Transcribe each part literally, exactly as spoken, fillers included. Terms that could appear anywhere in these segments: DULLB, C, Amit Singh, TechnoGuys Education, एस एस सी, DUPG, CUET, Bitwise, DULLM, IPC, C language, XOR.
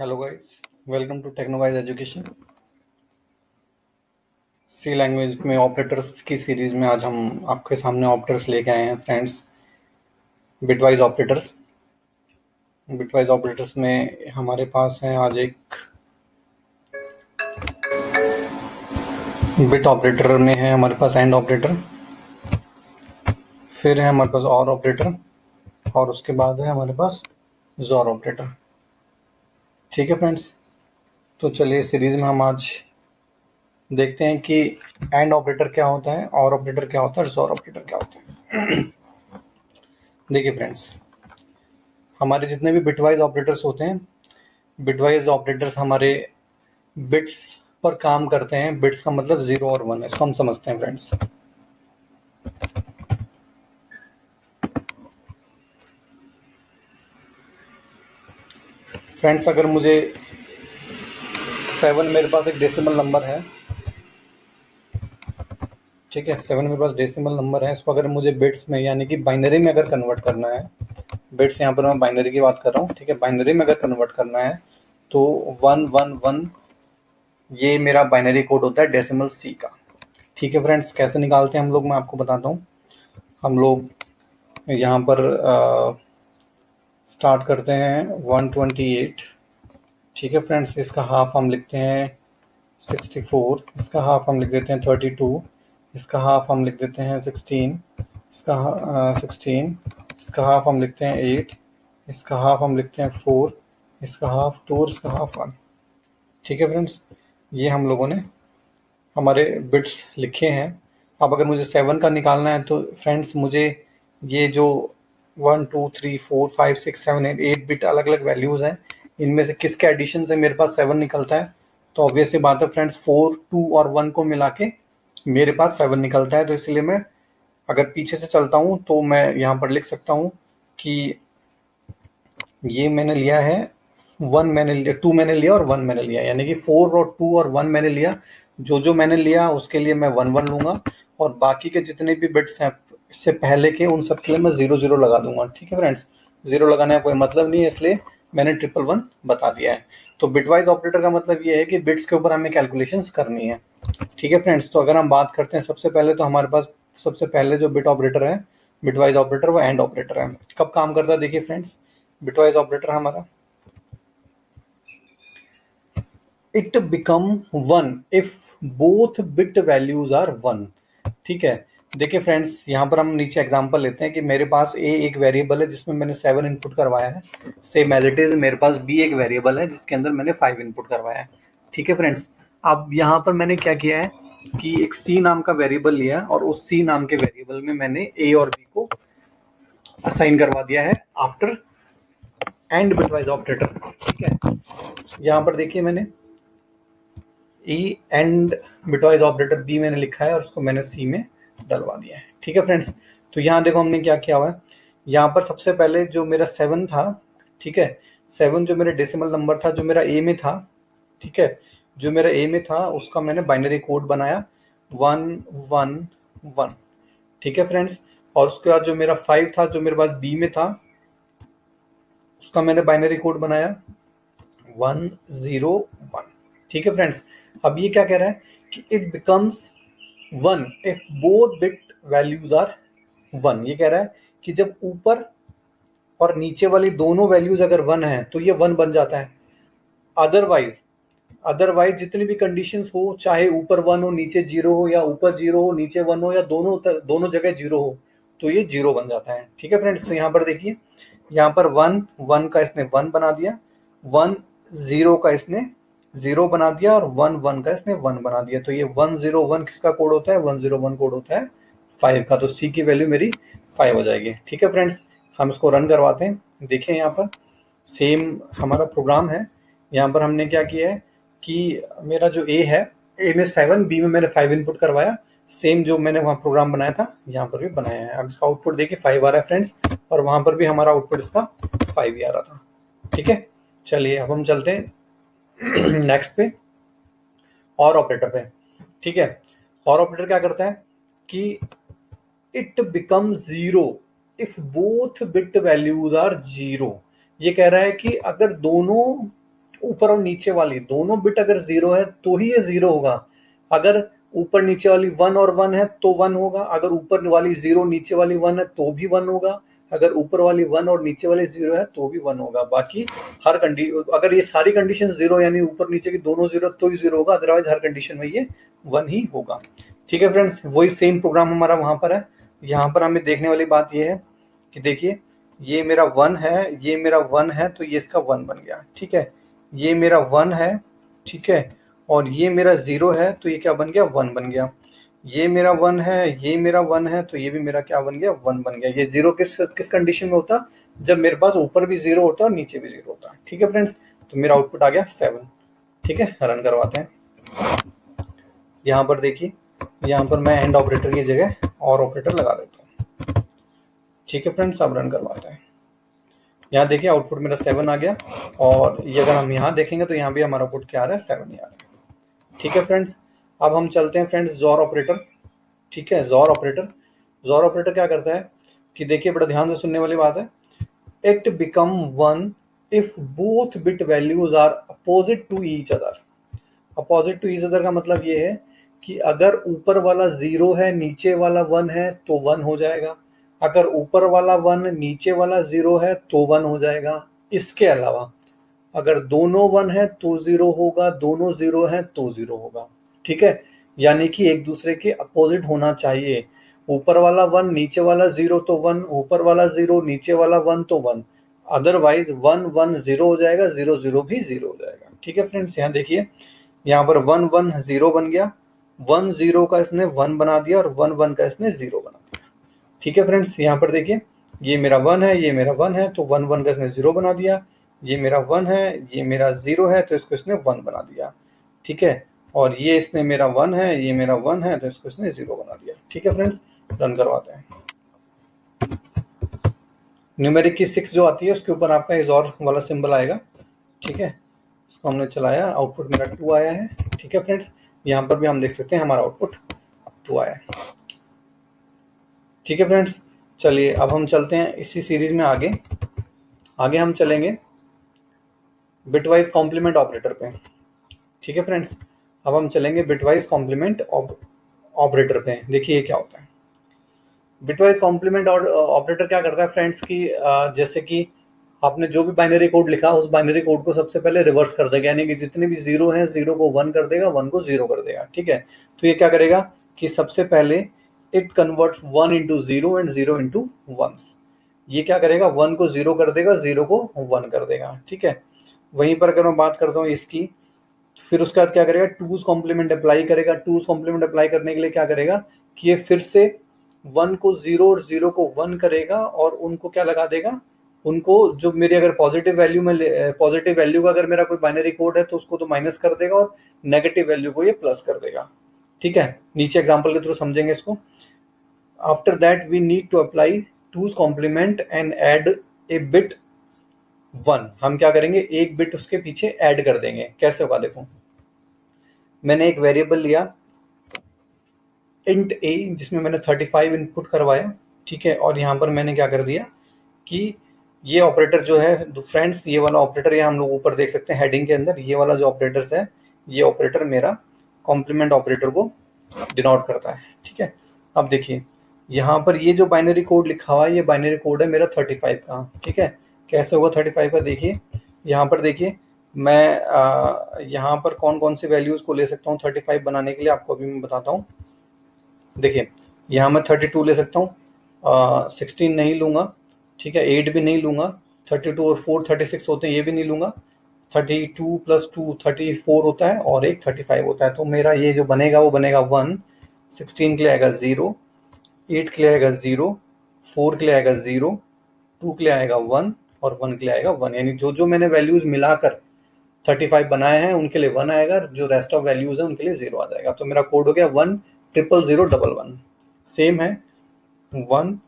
Hello guys, welcome to Technoguys Education। C language में operators की series में आज हम आपके सामने ऑपरेटर्स लेके आए हैं friends, bitwise operators. Bitwise operators में हमारे पास है आज एक बिट ऑपरेटर, में है हमारे पास एंड ऑपरेटर, फिर है हमारे पास और ऑपरेटर और उसके बाद है हमारे पास जोर ऑपरेटर। ठीक है फ्रेंड्स, तो चलिए सीरीज में हम आज देखते हैं कि एंड ऑपरेटर क्या होता है, और ऑपरेटर क्या होता है, जोर ऑपरेटर क्या होता है। देखिए फ्रेंड्स, हमारे जितने भी बिटवाइज ऑपरेटर्स होते हैं, बिटवाइज ऑपरेटर्स हमारे बिट्स पर काम करते हैं। बिट्स का मतलब जीरो और वन है, इसको हम समझते हैं फ्रेंड्स। फ्रेंड्स अगर मुझे सेवन, मेरे पास एक डेसिमल नंबर है, ठीक है, सेवन मेरे पास डेसिमल नंबर है, इसको अगर मुझे बिट्स में यानी कि बाइनरी में अगर कन्वर्ट करना है, बिट्स यहाँ पर मैं बाइनरी की बात कर रहा हूँ, ठीक है, बाइनरी में अगर कन्वर्ट करना है तो वन वन वन ये मेरा बाइनरी कोड होता है डेसिमल सी का। ठीक है फ्रेंड्स, कैसे निकालते हैं हम लोग, मैं आपको बताता हूँ। हम लोग यहाँ पर आ, स्टार्ट करते हैं वन ट्वेंटी एट, ठीक है फ्रेंड्स, इसका हाफ हम लिखते हैं सिक्सटी फोर, इसका हाफ हम लिख देते हैं थर्टी टू, इसका हाफ हम लिख देते हैं सिक्सटीन, इसका सिक्सटीन, इसका हाफ हम लिखते हैं एट, इसका हाफ हम लिखते हैं फोर, इसका हाफ टू, इसका हाफ वन। ठीक है फ्रेंड्स, ये हम लोगों ने हमारे बिट्स लिखे हैं। अब अगर मुझे सेवन का निकालना है तो फ्रेंड्स मुझे ये जो one two three four five six seven eight eight bit अलग अलग वैल्यूज़ हैं, इनमें से किसके एडिशन से मेरे पास सेवन निकलता है, तो ऑब्वियस सी बात है फ्रेंड्स फोर टू और वन को मिला के मेरे पास सेवन निकलता है। तो इसलिए मैं अगर पीछे से चलता हूँ तो मैं यहाँ पर लिख सकता हूँ कि ये मैंने लिया है वन, मैंने लिया टू, मैंने लिया और वन मैंने लिया, यानी कि फोर और टू और वन मैंने लिया, जो जो मैंने लिया उसके लिए मैं वन वन लूँगा और बाकी के जितने भी बिट्स हैं इससे पहले के उन सब के लिए मैं जीरो जीरो लगा दूंगा। ठीक है फ्रेंड्स, जीरो लगाने का कोई मतलब नहीं है, इसलिए मैंने ट्रिपल वन बता दिया है। तो बिटवाइज ऑपरेटर का मतलब ये है कि बिट्स के ऊपर हमें कैलकुलेशंस करनी है। ठीक है फ्रेंड्स, तो अगर हम बात करते हैं सबसे पहले, तो हमारे पास सबसे पहले जो बिट ऑपरेटर है, बिटवाइज ऑपरेटर, वो एंड ऑपरेटर है। कब काम करता है देखिए फ्रेंड्स, बिटवाइज ऑपरेटर हमारा, it become one if both bit values are one. ठीक है, देखिए फ्रेंड्स यहाँ पर हम नीचे एग्जांपल लेते हैं कि मेरे पास ए एक वेरिएबल है जिसमें मैंने सेवन इनपुट करवाया है, सेम एज इट इज मेरे पास बी एक वेरिएबल है जिसके अंदर मैंने फाइव इनपुट करवाया है। ठीक है फ्रेंड्स, अब यहाँ पर मैंने क्या किया है कि एक सी नाम का वेरिएबल लिया और उस सी नाम के वेरिएबल में मैंने ए और बी को असाइन करवा दिया है आफ्टर एंड बिटवाइज ऑपरेटर। ठीक है, यहाँ पर देखिए मैंने A and bitwise operator B मैंने लिखा है और उसको मैंने सी में डलवा दिया है। ठीक है फ्रेंड्स, तो यहाँ देखो हमने क्या किया हुआ है, यहाँ पर सबसे पहले जो मेरा सेवन था, ठीक है, सेवन जो मेरा डेसिमल नंबर था, जो मेरा ए में था, ठीक है, जो मेरा ए में था उसका मैंने बाइनरी कोड बनाया वन वन वन। ठीक है फ्रेंड्स, और उसके बाद जो मेरा फाइव था जो मेरे पास बी में था उसका मैंने बाइनरी कोड बनाया वन जीरो वन। ठीक है फ्रेंड्स, अब ये क्या कह रहा है कि it becomes one if both bit values are one. ये कह रहा है कि जब ऊपर और नीचे वाली दोनों वैल्यूज अगर वन है तो ये वन बन जाता है, अदरवाइज अदरवाइज जितनी भी कंडीशंस हो, चाहे ऊपर वन हो नीचे जीरो हो, या ऊपर जीरो हो नीचे वन हो, या दोनों दोनों जगह जीरो हो, तो ये जीरो बन जाता है। ठीक है फ्रेंड्स, तो यहाँ पर देखिए, यहाँ पर वन वन का इसने वन बना दिया, वन जीरो का इसने जीरो बना दिया और वन वन का इसने वन बना दिया। तो ये वन जीरो वन किसका कोड होता है, वन जीरो वन कोड होता है फाइव का, तो सी की वैल्यू मेरी फाइव हो जाएगी। ठीक है फ्रेंड्स, हम इसको रन करवाते हैं, देखें यहाँ पर सेम हमारा प्रोग्राम है। यहाँ पर हमने क्या किया है कि मेरा जो ए है, ए में सेवन, बी में मैंने फाइव इनपुट करवाया, सेम जो मैंने वहाँ प्रोग्राम बनाया था यहाँ पर भी बनाया है। अब इसका आउटपुट देखिए फाइव आ रहा है फ्रेंड्स, और वहाँ पर भी हमारा आउटपुट इसका फाइव ही आ रहा था। ठीक है, चलिए अब हम चलते हैं नेक्स्ट पे, और ऑपरेटर पे। ठीक है, और ऑपरेटर क्या करता है कि it become zero if both bit values are zero. ये कह रहा है कि अगर दोनों ऊपर और नीचे वाली दोनों बिट अगर जीरो है तो ही ये जीरो होगा। अगर ऊपर नीचे वाली वन और वन है तो वन होगा, अगर ऊपर वाली जीरो नीचे वाली वन है तो भी वन होगा, अगर ऊपर वाली वन और नीचे वाली जीरो है तो भी वन होगा। बाकी हर कंडीशन, अगर ये सारी कंडीशन जीरो यानी ऊपर नीचे की दोनों जीरो तो ही जीरो होगा, अदरवाइज हर कंडीशन में ये वन ही होगा। ठीक है फ्रेंड्स, वही सेम प्रोग्राम हमारा वहां पर है। यहाँ पर हमें देखने वाली बात ये है कि देखिए ये मेरा वन है, ये मेरा वन है तो ये इसका वन बन गया। ठीक है, ये मेरा वन है, ठीक है, और ये मेरा जीरो है तो ये क्या बन गया, वन बन गया। ये मेरा वन है, ये मेरा वन है तो ये भी मेरा क्या बन गया, वन बन गया। ये जीरो किस किस कंडीशन में होता, जब मेरे पास ऊपर भी जीरो होता और नीचे भी जीरो होता। ठीक है फ्रेंड्स, तो मेरा आउटपुट आ गया सेवन। ठीक है, रन करवाते हैं। यहाँ पर देखिए, यहाँ पर मैं एंड ऑपरेटर की जगह और ऑपरेटर लगा देता हूँ। ठीक है फ्रेंड्स, अब रन करवाते हैं। यहाँ देखिए आउटपुट मेरा सेवन आ गया, और ये अगर हम यहाँ देखेंगे तो यहाँ भी हमारा आउटपुट क्या आ रहा है, सेवन ही आ रहा है। ठीक है फ्रेंड्स, अब हम चलते हैं फ्रेंड्स जोर ऑपरेटर। ठीक है, जोर ऑपरेटर जोर ऑपरेटर क्या करता है कि देखिए, बड़ा ध्यान से सुनने वाली बात है। It become one if both bit values are opposite to each other. Opposite to each other का मतलब ये है कि अगर ऊपर वाला जीरो है नीचे वाला वन है तो वन हो जाएगा, अगर ऊपर वाला वन नीचे वाला जीरो है तो वन हो जाएगा। इसके अलावा अगर दोनों वन है तो जीरो होगा, दोनों जीरो है तो जीरो होगा। ठीक है, यानी कि एक दूसरे के अपोजिट होना चाहिए। ऊपर वाला वन नीचे वाला जीरो तो वन, ऊपर वाला जीरो नीचे वाला वन तो one, otherwise one one zero हो जाएगा, जीरो जीरो भी जीरो हो जाएगा। ठीक है फ्रेंड्स, यहाँ देखिए यहाँ पर वन वन जीरो बन गया, वन जीरो का इसने वन बना दिया और वन वन का इसने जीरो बना दिया। ठीक है फ्रेंड्स, यहाँ पर देखिए ये मेरा वन है, ये मेरा वन है तो वन वन का इसने जीरो बना दिया, ये मेरा वन है, ये मेरा जीरो है तो इसको इसने वन बना दिया। ठीक है, और ये इसने मेरा वन है, ये मेरा वन है तो इसको इसने जीरो बना दिया। ठीक है फ्रेंड्स, रन करवाते हैं। न्यूमेरिक की सिक्स जो आती है उसके ऊपर आपका एक और वाला सिंबल आएगा। ठीक है, इसको हमने चलाया, आउटपुट मेरा टू आया है। ठीक है फ्रेंड्स, यहाँ पर भी हम देख सकते हैं हमारा आउटपुट टू आया है। ठीक है फ्रेंड्स, चलिए अब हम चलते हैं इसी सीरीज में आगे। आगे हम चलेंगे बिटवाइज कॉम्प्लीमेंट ऑपरेटर पे। ठीक है फ्रेंड्स, अब हम चलेंगे बिटवाइज कॉम्प्लीमेंट ऑपरेटर पे। देखिए ये क्या होता है। बिटवाइज कॉम्प्लीमेंट ऑपरेटर क्या करता है फ्रेंड्स कि जैसे कि आपने जो भी बाइनरी कोड लिखा उस बाइनरी कोड को सबसे पहले रिवर्स कर देगा, यानी कि जितने भी जीरो हैं जीरो को वन कर देगा, वन को जीरो कर देगा। ठीक है, तो ये क्या करेगा कि सबसे पहले it converts one into zero and zero into ones. ये क्या करेगा, वन को जीरो कर देगा, जीरो को वन कर देगा। ठीक है, वहीं पर अगर मैं बात करता हूँ इसकी, फिर उसके बाद क्या करेगा, टूज कॉम्प्लीमेंट अप्लाई करेगा। टूज कॉम्प्लीमेंट अप्लाई करने के लिए क्या करेगा कि ये फिर से वन को जीरो और जीरो को वन करेगा और उनको क्या लगा देगा, उनको जो मेरी अगर पॉजिटिव वैल्यू में, पॉजिटिव वैल्यू का अगर मेरा कोई बाइनरी कोड है तो उसको तो माइनस कर देगा और नेगेटिव वैल्यू को ये प्लस कर देगा। ठीक है, नीचे एग्जाम्पल के थ्रू समझेंगे इसको। After that we need to apply two's complement and add a bit one. हम क्या करेंगे, एक बिट उसके पीछे ऐड कर देंगे। कैसे होगा देखो, मैंने एक वेरिएबल लिया इंट ए जिसमें मैंने थर्टी फाइव इनपुट करवाया। ठीक है, और यहाँ पर मैंने क्या कर दिया कि ये ऑपरेटर जो है फ्रेंड्स, ये वाला ऑपरेटर, ये हम लोग ऊपर देख सकते हैं हेडिंग के अंदर, ये वाला जो ऑपरेटर्स है ये ऑपरेटर मेरा कॉम्प्लीमेंट ऑपरेटर को डिनोट करता है। ठीक है, अब देखिए यहाँ पर ये जो बाइनरी कोड लिखा हुआ है, ये बाइनरी कोड है मेरा थर्टी फाइव का। ठीक है, कैसे होगा थर्टी फाइव पर, देखिए यहाँ पर देखिए मैं आ, यहाँ पर कौन कौन से वैल्यूज़ को ले सकता हूँ थर्टी फाइव बनाने के लिए, आपको अभी मैं बताता हूँ। देखिए यहाँ मैं थर्टी टू ले सकता हूँ, सिक्सटीन नहीं लूँगा। ठीक है, एट भी नहीं लूँगा, थर्टी टू और फोर थर्टी सिक्स होते हैं, ये भी नहीं लूँगा। Thirty two plus two thirty four होता है और एक थर्टी फाइव होता है। तो मेरा ये जो बनेगा वो बनेगा वन, सिक्सटीन के लिए आएगा ज़ीरो, एट के लिए आएगा ज़ीरो, फोर के लिए आएगा ज़ीरो, टू के लिए आएगा वन और वन के लिए आएगा वन। यानी जो जो मैंने वैल्यूज मिलाकर थर्टी फाइव बनाए हैं उनके लिए वन आएगा, जो रेस्ट ऑफ वैल्यूज हैं उनके लिए जीरो आ जाएगा। तो मेरा कोड हो गया one triple zero double one, same है वन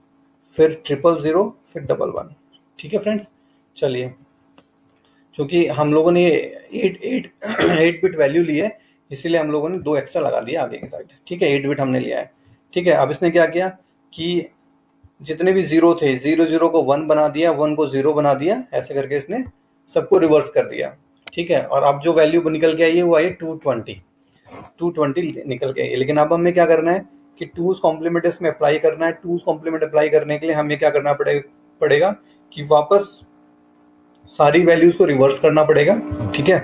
फिर ट्रिपल जीरो फिर डबल वन। ठीक है फ्रेंड्स, चलिए क्योंकि हम लोगों ने eight eight eight bit value ली है इसीलिए हम लोगों ने दो एक्स्ट्रा लगा दिया आगे की साइड। ठीक है, एट बिट हमने लिया है। ठीक है, अब इसने क्या किया कि जितने भी जीरो थे, जीरो जीरो को वन बना दिया, वन को जीरो बना दिया, ऐसे करके इसने सबको रिवर्स कर दिया। ठीक है। और अब जो वैल्यू निकल के आई है वो आई है टू ट्वेंटी निकल के आई। लेकिन अब हमें क्या करना है कि टूज कॉम्प्लीमेंट इसमें अप्लाई करना है। टूज कॉम्प्लीमेंट अप्लाई करने के लिए हमें क्या करना पड़ेगा कि वापस सारी वैल्यूज को रिवर्स करना पड़ेगा, ठीक है।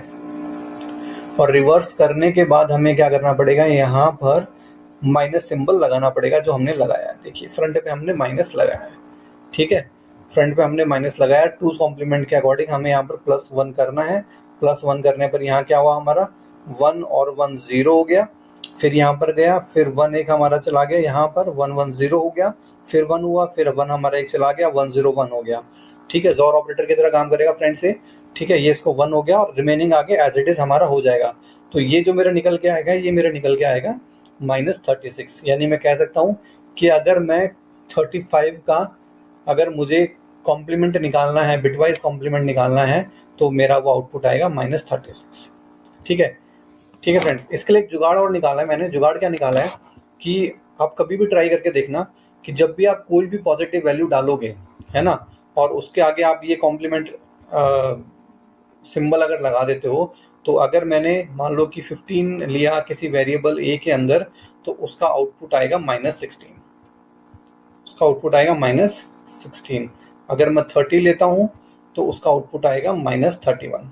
और रिवर्स करने के बाद हमें क्या करना पड़ेगा, यहाँ पर माइनस सिंबल लगाना पड़ेगा जो हमने लगाया है। देखिए फ्रंट पे हमने माइनस लगाया है, ठीक है, फ्रंट पे हमने माइनस लगाया। टूज कॉम्प्लीमेंट के अकॉर्डिंग हमें यहाँ पर प्लस वन करना है। प्लस वन करने पर यहाँ क्या हुआ हमारा, वन और वन जीरो हो गया, फिर यहाँ पर गया, फिर वन एक हमारा चला गया, यहाँ पर वन वन जीरो हो गया, फिर वन हुआ, फिर वन हमारा एक चला गया, वन जीरो वन हो गया, ठीक है। जोर ऑपरेटर की तरह काम करेगा फ्रेंड से, ठीक है। ये इसको वन हो गया और रिमेनिंग आगे एज इट इज हमारा हो जाएगा। तो ये जो मेरा निकल के आएगा, ये मेरा निकल के आएगा माइनस थर्टी सिक्स। यानी मैं कह सकता हूँ कि अगर मैं थर्टी फाइव का अगर मुझे कॉम्प्लीमेंट निकालना है, बिटवाइज कॉम्प्लीमेंट निकालना है, तो मेरा वो आउटपुट आएगा माइनस थर्टी सिक्स, ठीक है। ठीक है फ्रेंड्स, इसके लिए एक जुगाड़ और निकाला है मैंने। जुगाड़ क्या निकाला है कि आप कभी भी ट्राई करके देखना कि जब भी आप कोई भी पॉजिटिव वैल्यू डालोगे, है ना, और उसके आगे आप ये कॉम्प्लीमेंट सिंबल अगर लगा देते हो, तो अगर मैंने मान लो कि फिफ्टीन लिया किसी वेरिएबल ए के अंदर, तो उसका आउटपुट आएगा माइनस सिक्सटीन, उसका आउटपुट आएगा माइनस सिक्सटीन। अगर मैं थर्टी लेता हूँ तो उसका आउटपुट आएगा minus thirty one,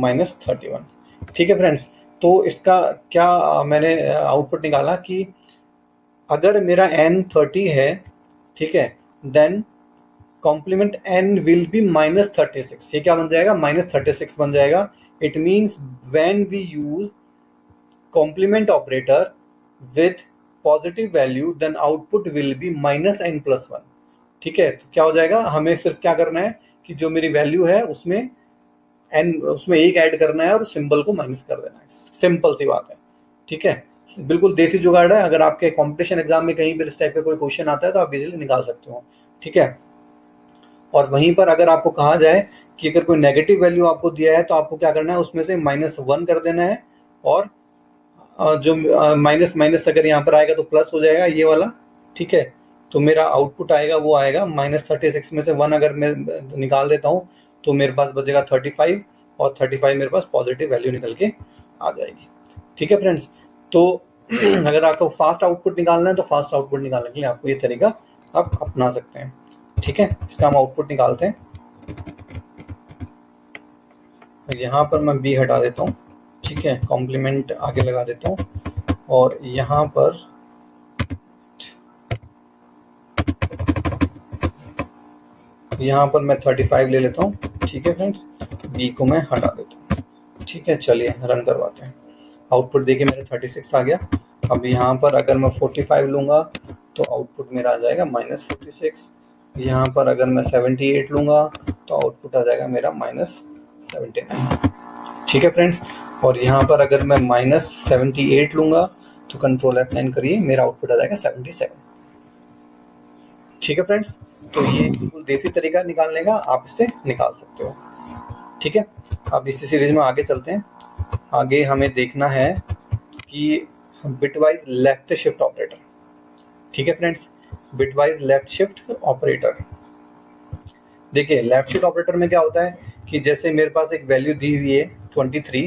minus thirty one, ठीक है फ्रेंड्स। तो इसका क्या मैंने आउटपुट निकाला कि अगर मेरा एन थर्टी है, ठीक है, then complement N will be minus thirty six. ये क्या बन जाएगा, माइनस थर्टी सिक्स बन जाएगा। It means when we use complement operator with positive value then output will be minus N plus one, ठीक है। तो क्या हो जाएगा, हमें सिर्फ क्या करना है कि जो मेरी वैल्यू है उसमें एन, उसमें एक ऐड करना है और सिंबल को माइनस कर देना है। सिंपल सी बात है, ठीक है, बिल्कुल देसी जुगाड़ है। अगर आपके कॉम्पिटिशन एग्जाम में कहीं पर इस टाइप का कोई क्वेश्चन आता है तो आप इजीली निकाल सकते हो, ठीक है। और वहीं पर अगर आपको कहा जाए कि अगर कोई नेगेटिव वैल्यू आपको दिया है तो आपको क्या करना है, उसमें से माइनस वन कर देना है, और जो माइनस माइनस अगर यहाँ पर आएगा तो प्लस हो जाएगा ये वाला, ठीक है। तो मेरा आउटपुट आएगा वो आएगा माइनस थर्टी सिक्स में से वन अगर मैं निकाल देता हूँ तो मेरे पास बचेगा थर्टी फाइव, और थर्टी फाइव मेरे पास पॉजिटिव वैल्यू निकल के आ जाएगी, ठीक है फ्रेंड्स। तो अगर आपको फास्ट आउटपुट निकालना है तो फास्ट आउटपुट निकालने के लिए आपको ये तरीका आप अपना सकते हैं, ठीक है। इसका हम आउटपुट निकालते हैं। यहाँ पर मैं बी हटा देता हूँ, ठीक है, कॉम्प्लीमेंट आगे लगा देता हूँ, और यहाँ पर यहाँ पर मैं थर्टी फाइव ले लेता हूँ, ठीक है फ्रेंड्स। बी को मैं हटा देता हूँ, ठीक है। चलिए रन करवाते हैं। आउटपुट देखिए मेरा थर्टी सिक्स आ गया। अब यहाँ पर अगर मैं फोर्टी फाइव लूँगा तो आउटपुट मेरा आ जाएगा माइनस फोर्टी सिक्स। यहाँ पर अगर मैं सेवेंटी एट लूँगा तो आउटपुट आ जाएगा मेरा माइनस सेवेंटी नाइन, ठीक है फ्रेंड्स। और यहाँ पर अगर मैं माइनस सेवेंटी एट लूँगा तो कंट्रोल एफ नाइन करिए, मेरा आउटपुट आ जाएगा सेवेंटी सेवन, ठीक है फ्रेंड्स। तो ये बिल्कुल देसी तरीका निकालने का, आप इससे निकाल सकते हो, ठीक है। अब इसी सीरीज में आगे चलते हैं। आगे हमें देखना है कि बिटवाइज लेफ्ट शिफ्ट ऑपरेटर, ठीक है friends, bitwise left shift operator. देखिए लेफ्ट शिफ्ट ऑपरेटर में क्या होता है कि जैसे मेरे पास एक वैल्यू दी हुई है ट्वेंटी थ्री,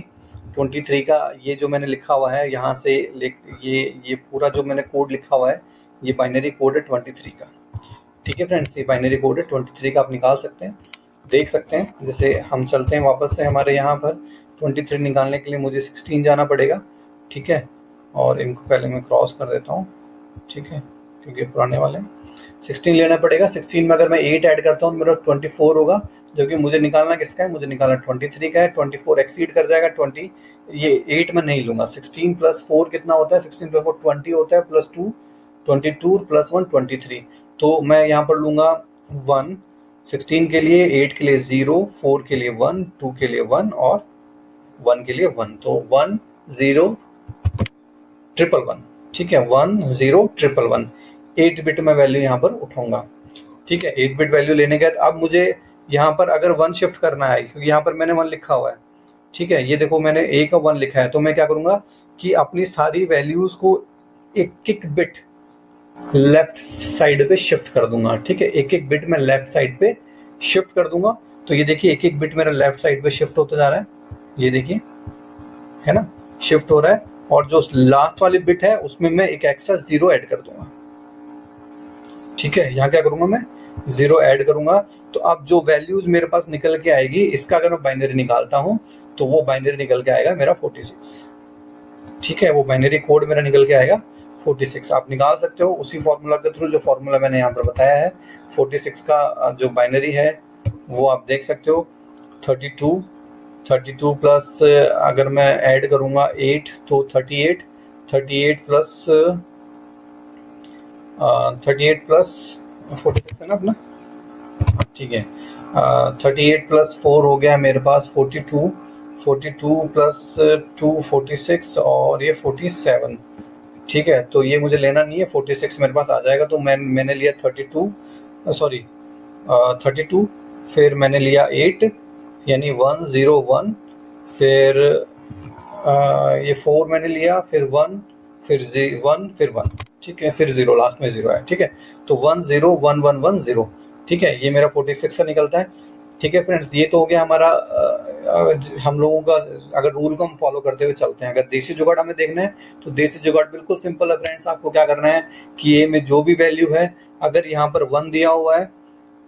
ट्वेंटी थ्री का ये जो मैंने लिखा हुआ है यहाँ से ये ये पूरा जो मैंने कोड लिखा हुआ है ये बाइनरी कोड है ट्वेंटी थ्री का, ठीक है फ्रेंड्स। ये बाइनरी कोड है ट्वेंटी थ्री का, आप निकाल सकते हैं, देख सकते हैं। जैसे हम चलते हैं वापस से, हमारे यहाँ पर ट्वेंटी थ्री निकालने के लिए मुझे सिक्सटीन जाना पड़ेगा, ठीक है। और इनको पहले मैं क्रॉस कर देता हूँ, ठीक है, क्योंकि पुराने वाले सिक्सटीन लेना पड़ेगा। सिक्सटीन में अगर मैं एट ऐड करता हूँ मेरा ट्वेंटी फोर होगा, जो कि मुझे निकालना किसका है, मुझे निकालना ट्वेंटी थ्री का है। ट्वेंटी फोर एक्सीड कर जाएगा ट्वेंटी, ये एट में नहीं लूँगा। सिक्सटीन प्लस फोर कितना होता है, सिक्सटीन प्लस फोर ट्वेंटी होता है, plus two twenty two, plus one twenty three. तो मैं यहाँ पर लूँगा वन, सिक्सटीन के लिए, एट के लिए ज़ीरो, फोर के लिए वन, टू के लिए वन, और वन के लिए वन। तो वन ज़ीरो ट्रिपल वन, ठीक है, one zero triple one, eight bit में वैल्यू यहाँ पर उठाऊंगा, ठीक है। एट बिट वैल्यू लेने के बाद अब मुझे यहाँ पर अगर वन शिफ्ट करना है, क्योंकि यहाँ पर मैंने वन लिखा हुआ है, ठीक है। ये देखो मैंने ए का वन लिखा है, तो मैं क्या करूँगा कि अपनी सारी वैल्यूज को एक एक बिट लेफ्ट साइड पे शिफ्ट कर दूंगा, ठीक है। एक एक बिट में लेफ्ट साइड पे शिफ्ट कर दूंगा, तो ये देखिए एक एक बिट मेरा लेफ्ट साइड पे शिफ्ट होता जा रहा है, ये देखिए है ना, शिफ्ट हो रहा है। और जो लास्ट वाली बिट है उसमें मैं एक एक्स्ट्रा जीरो ऐड कर दूंगा, ठीक है। यहाँ क्या करूंगा मैं, जीरो ऐड करूंगा। तो अब जो वैल्यूज मेरे पास निकल के आएगी, इसका अगर मैं बाइनरी निकालता हूँ तो वो बाइनरी निकल के आएगा मेरा फोर्टी सिक्स, ठीक है। वो बाइनरी कोड मेरा निकल के आएगा फोर्टी सिक्स। आप निकाल सकते हो उसी फार्मूला के थ्रू, जो फार्मूला मैंने यहाँ पर बताया है। फोर्टी सिक्स का जो बाइनरी है वो आप देख सकते हो। थर्टी टू प्लस अगर मैं ऐड करूँगा एट तो thirty eight plus thirty eight plus forty six है ना अपना, ठीक है। थर्टी एट प्लस फोर हो गया मेरे पास forty two, forty two plus two forty six और ये फोर्टी सेवन, ठीक है। तो ये मुझे लेना नहीं है, फोर्टी सिक्स मेरे पास आ जाएगा। तो मैं मैंने लिया thirty two sorry thirty two, फिर मैंने लिया एट यानी वन जीरो वन, फिर आ, ये फोर मैंने लिया, फिर वन, फिर वन, फिर वन, ठीक है, फिर जीरो, लास्ट में जीरो है, ठीक है। तो one zero one one one zero, ठीक है, ये मेरा फोर्टी सिक्स का निकलता है, ठीक है फ्रेंड्स। ये तो हो गया हमारा, हम लोगों का अगर रूल को हम फॉलो करते हुए चलते हैं। अगर देसी जुगाड़ हमें देखना है तो देसी जुगाड़ बिल्कुल सिंपल है फ्रेंड्स। आपको क्या करना है कि ये में जो भी वैल्यू है, अगर यहाँ पर वन दिया हुआ है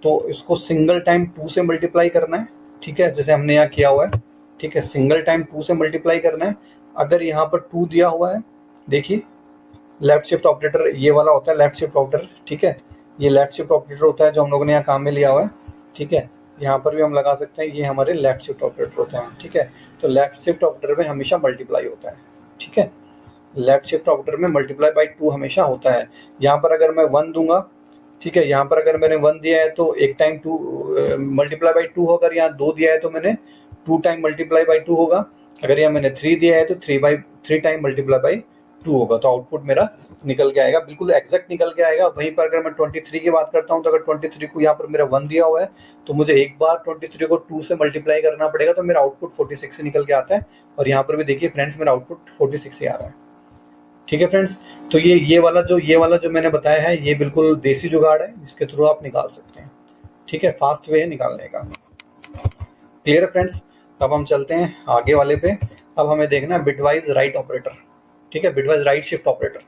तो इसको सिंगल टाइम टू से मल्टीप्लाई करना है, ठीक है, जैसे हमने यहाँ किया हुआ है, ठीक है। सिंगल टाइम टू से मल्टीप्लाई करना है। अगर यहाँ पर टू दिया हुआ है, देखिए लेफ्ट शिफ्ट ऑपरेटर ये वाला होता है, लेफ्ट शिफ्ट ऑपरेटर, ठीक है। ये लेफ्ट शिफ्ट ऑपरेटर होता है जो हम लोगों ने यहाँ काम में लिया हुआ है, ठीक है। यहाँ पर भी हम लगा सकते हैं, ये हमारे लेफ्ट शिफ्ट ऑपरेटर होते हैं, ठीक है। तो लेफ्ट शिफ्ट ऑपरेटर में हमेशा मल्टीप्लाई होता है, ठीक है। लेफ्ट शिफ्ट ऑपरेटर में मल्टीप्लाई बाई टू हमेशा होता है। यहाँ पर अगर मैं वन दूंगा, ठीक है, यहाँ पर अगर मैंने वन दिया है तो एक time two multiply by two होगा। अगर यहाँ दो दिया है तो मैंने two time multiply by two होगा। अगर यहाँ मैंने थ्री दिया है तो three by three time multiply by two होगा। तो आउटपुट मेरा निकल के आएगा, बिल्कुल एग्जैक्ट निकल के आएगा। वहीं पर अगर मैं ट्वेंटी थ्री की बात करता हूं तो अगर ट्वेंटी थ्री को यहाँ पर मेरा वन दिया हुआ है तो मुझे एक बार ट्वेंटी थ्री को टू से मल्टीप्लाई करना पड़ेगा, तो मेरा आउटपुट फोर्टी सिक्स से निकल के आता है। और यहाँ पर भी देखिए फ्रेंड्स, मेरा आउटपुट फोर्टी सिक्स ही आ रहा है, ठीक है फ्रेंड्स। तो ये ये वाला जो ये वाला जो मैंने बताया है, ये बिल्कुल देसी जुगाड़ है, जिसके थ्रू आप निकाल सकते हैं, ठीक है। फास्ट वे है निकालने का, क्लियर है फ्रेंड्स। अब हम चलते हैं आगे वाले पे। अब हमें देखना है बिटवाइज राइट ऑपरेटर, ठीक है, bitwise right shift operator.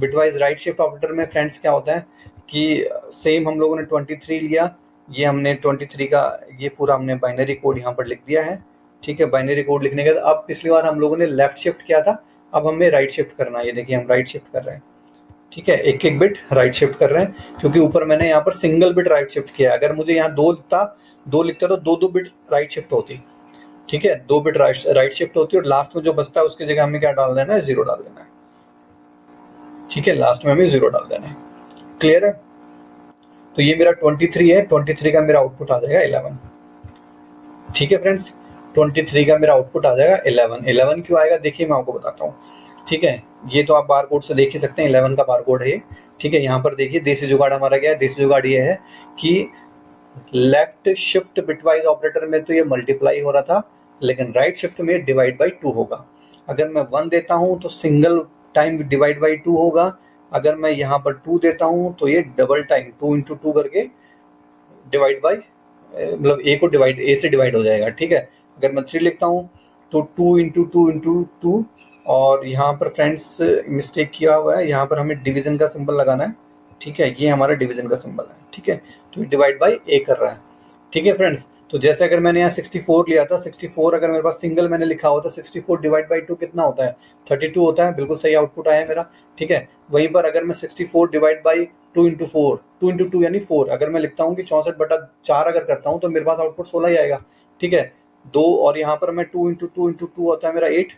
Bitwise right shift operator में फ्रेंड्स क्या होता है कि सेम हम लोगों ने ट्वेंटी थ्री लिया, ये हमने ट्वेंटी थ्री का ये पूरा हमने बाइनरी कोड यहाँ पर लिख दिया है, ठीक है। बाइनरी कोड लिखने के बाद, अब पिछली बार हम लोगों ने लेफ्ट शिफ्ट किया था, अब हमें राइट शिफ्ट करना है। ये देखिए हम राइट शिफ्ट कर रहे हैं, ठीक है, एक एक बिट राइट शिफ्ट कर रहे हैं, क्योंकि ऊपर मैंने यहाँ पर सिंगल बिट राइट शिफ्ट किया। अगर मुझे यहाँ दो लिखता दो लिखता तो दो दो बिट राइट शिफ्ट होती, ठीक है, दो बिट राइट राइट शिफ्ट होती है। और लास्ट में जो बचता है उसकी जगह हमें क्या डाल देना है, जीरो डाल देना है, ठीक है, लास्ट में हमें जीरो डाल देना है, क्लियर है। तो ये मेरा ट्वेंटी थ्री है, ट्वेंटी थ्री का मेरा आउटपुट आ जाएगा इलेवन, ठीक है फ्रेंड्स। ट्वेंटी थ्री का मेरा आउटपुट आ जाएगा इलेवन। इलेवन क्यों आएगा, देखिए मैं आपको बताता हूँ, ठीक है। ये तो आप बार कोड से देख ही सकते हैं, इलेवन का बार कोड है, ठीक है। यहाँ पर देखिए देसी जुगाड़ हमारा क्या है, देसी जुगाड़ ये है कि लेफ्ट शिफ्ट बिटवाइज ऑपरेटर में तो ये मल्टीप्लाई हो रहा था, लेकिन राइट शिफ्ट में डिवाइड बाई टू होगा। अगर मैं वन देता हूँ तो single time divide by two होगा। अगर मैं यहाँ पर टू देता हूँ तो ये double time two into two करके डिवाइड बाई, मतलब ए को डिवाइड ए से डिवाइड हो जाएगा, ठीक है। अगर मैं थ्री लिखता हूँ तो two into two into two, और यहाँ पर फ्रेंड्स मिस्टेक किया हुआ है, यहाँ पर हमें डिविजन का सिंबल लगाना है, ठीक है, ये हमारा डिवीजन का सिंबल है, ठीक है। तो डिवाइड बाई ए कर रहा है, ठीक है फ्रेंड्स। तो जैसे अगर मैंने यहाँ सिक्सटी फोर लिया था, सिक्सटी फोर अगर मेरे पास सिंगल मैंने लिखा होता, sixty four divide by two कितना होता है, थर्टी टू होता है, बिल्कुल सही आउटपुट आया मेरा, ठीक है। वहीं पर अगर मैं sixty four divide by two into four, two into two यानी फोर, अगर मैं लिखता हूँ कि चौंसठ बटा चार अगर करता हूँ तो मेरे पास आउटपुट सोलह ही आएगा, ठीक है, दो। और यहाँ पर मैं two into two into two होता है मेरा एट,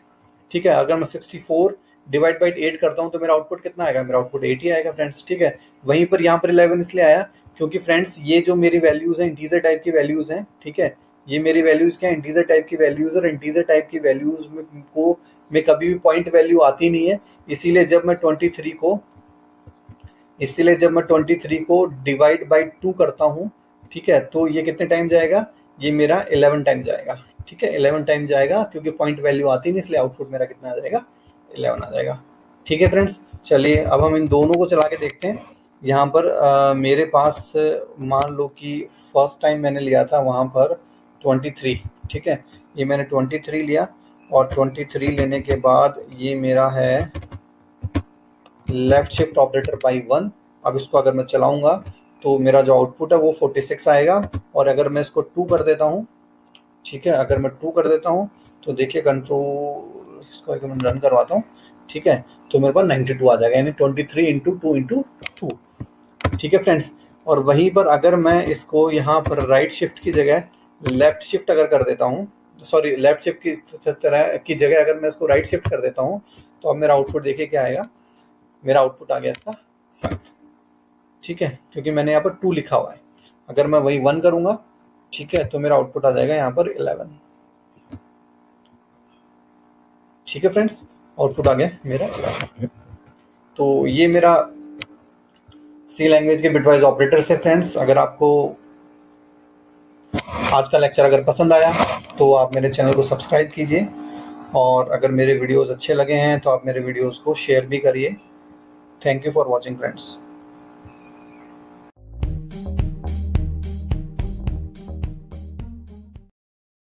ठीक है। अगर मैं sixty four divide by eight करता हूँ तो मेरा आउटपुट कितना आएगा, मेरा आउटपुट एट ही आएगा फ्रेंड्स, ठीक है। वहीं पर यहाँ पर इलेवन इसलिए आया क्योंकि फ्रेंड्स ये जो मेरी वैल्यूज़ हैं इंटीजर टाइप की वैल्यूज़ हैं, ठीक है। ये मेरी वैल्यूज़ क्या है, इंटीजर टाइप की वैल्यूज़, और इंटीजर टाइप की वैल्यूज़ में को में कभी भी पॉइंट वैल्यू आती नहीं है। इसीलिए जब मैं ट्वेंटी थ्री को इसीलिए जब मैं ट्वेंटी थ्री को डिवाइड बाई टू करता हूँ, ठीक है, तो ये कितने टाइम जाएगा, ये मेरा इलेवन टाइम जाएगा, ठीक है, इलेवन टाइम जाएगा, क्योंकि पॉइंट वैल्यू आती नहीं, इसलिए आउटपुट मेरा कितना आ जाएगा, इलेवन आ जाएगा, ठीक है फ्रेंड्स। चलिए अब हम इन दोनों को चला के देखते हैं, यहाँ पर आ, मेरे पास मान लो कि फर्स्ट टाइम मैंने लिया था वहाँ पर तेईस, ठीक है। ये मैंने तेईस लिया और तेईस लेने के बाद ये मेरा है left shift operator by one. अब इसको अगर मैं चलाऊंगा तो मेरा जो आउटपुट है वो छियालीस आएगा। और अगर मैं इसको टू कर देता हूँ, ठीक है, अगर मैं टू कर देता हूँ तो देखिए कंट्रोल, इसको एक मिनट रन करवाता हूँ, ठीक है, तो मेरे पास बानवे आ जाएगा, यानी तेईस इंटू टू इंटू टू, ठीक है फ्रेंड्स। और वहीं पर अगर मैं इसको यहाँ पर राइट शिफ्ट की जगह लेफ्ट शिफ्ट अगर कर देता हूँ, सॉरी लेफ्ट शिफ्ट की तरह की जगह अगर मैं इसको राइट शिफ्ट कर देता हूँ तो अब मेरा आउटपुट देखिए क्या आएगा। मेरा आउटपुट आ गया इसका फाइव, ठीक है, क्योंकि मैंने यहाँ पर टू लिखा हुआ है। अगर मैं वही वन करूँगा, ठीक है, तो मेरा आउटपुट आ जाएगा यहाँ पर इलेवन, ठीक है फ्रेंड्स, आउटपुट आ गया मेरा इलेवन। तो ये मेरा सी लैंग्वेज के बिटवाइज ऑपरेटर्स है फ्रेंड्स। अगर आपको आज का लेक्चर अगर पसंद आया तो आप मेरे चैनल को सब्सक्राइब कीजिए, और अगर मेरे वीडियोस अच्छे लगे हैं तो आप मेरे वीडियोस को शेयर भी करिए। Thank you for watching friends.